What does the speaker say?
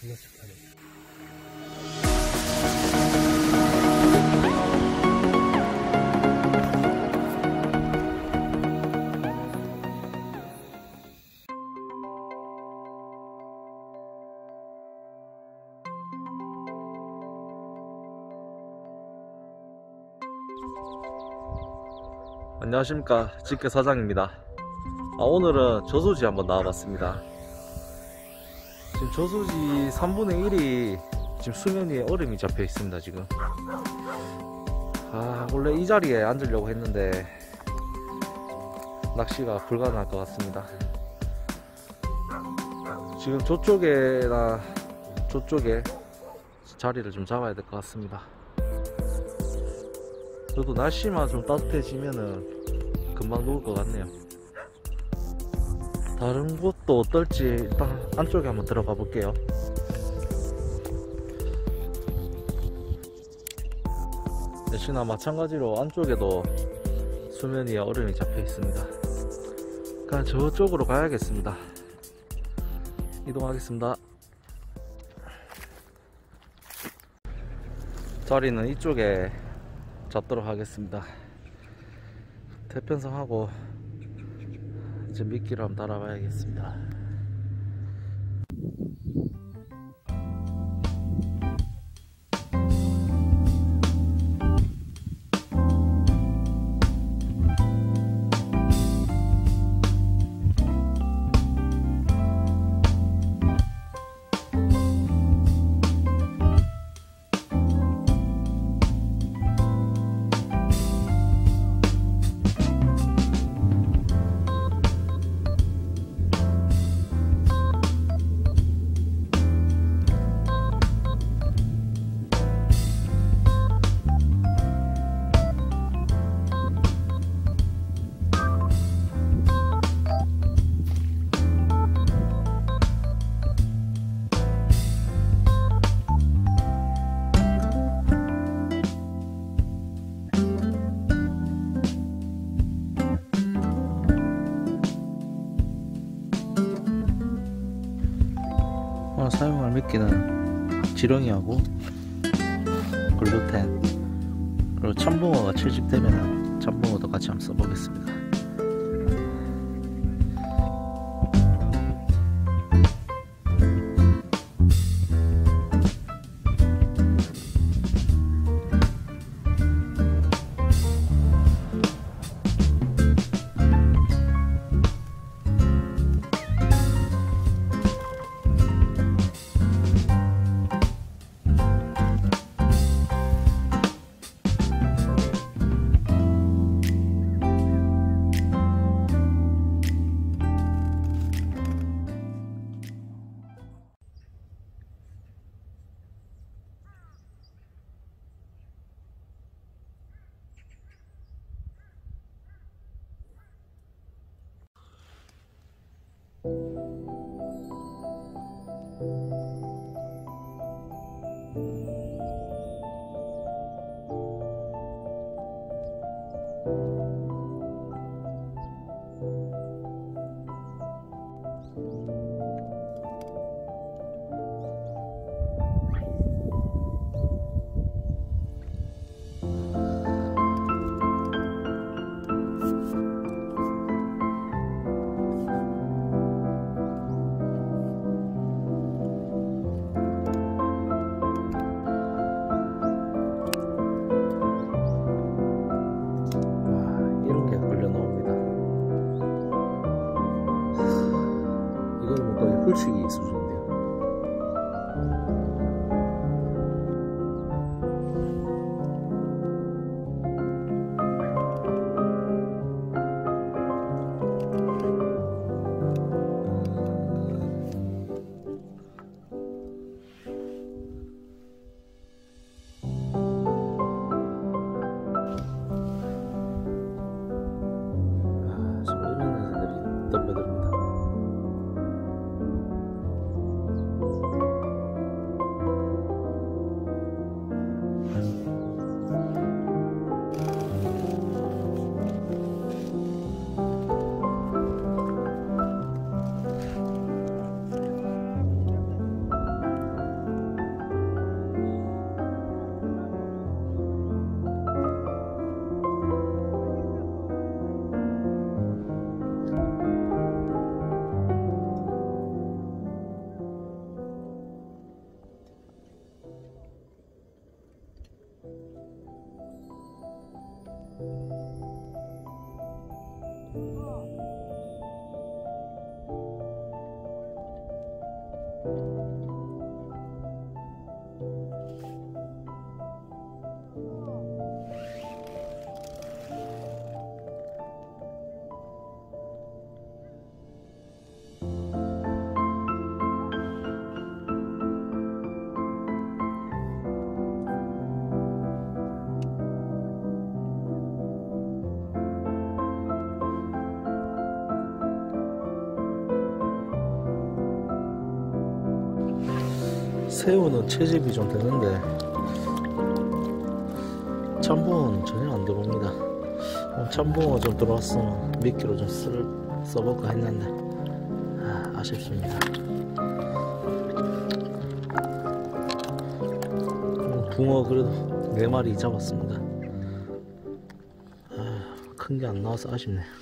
존나 슬퍼요. 안녕하십니까, 직계 사장입니다. 오늘은 저수지 한번 나와봤습니다. 지금 저수지 3분의 1이 지금 수면 위에 얼음이 잡혀 있습니다. 지금 원래 이 자리에 앉으려고 했는데 낚시가 불가능할 것 같습니다. 지금 저쪽에나 저쪽에 자리를 좀 잡아야 될 것 같습니다. 저도 날씨만 좀 따뜻해지면은 금방 녹을 것 같네요. 다른 곳도 어떨지 일단 안쪽에 한번 들어가 볼게요. 역시나 마찬가지로 안쪽에도 수면 위에 얼음이 잡혀 있습니다. 그냥 저쪽으로 가야겠습니다. 이동하겠습니다. 자리는 이쪽에 잡도록 하겠습니다. 태평성하고 이제 미끼를 한번 달아봐야겠습니다. 사용할 미끼는 지렁이하고 글루텐, 그리고 참붕어가 채집되면 참붕어도 같이 한번 써보겠습니다. 새우는 채집이 좀 되는데 참붕어는 전혀 안 들어옵니다. 참붕어 좀 들어왔으면 몇 킬로 좀 써볼까 했는데 아쉽습니다. 붕어 그래도 4마리 잡았습니다. 큰 게 안 나와서 아쉽네요.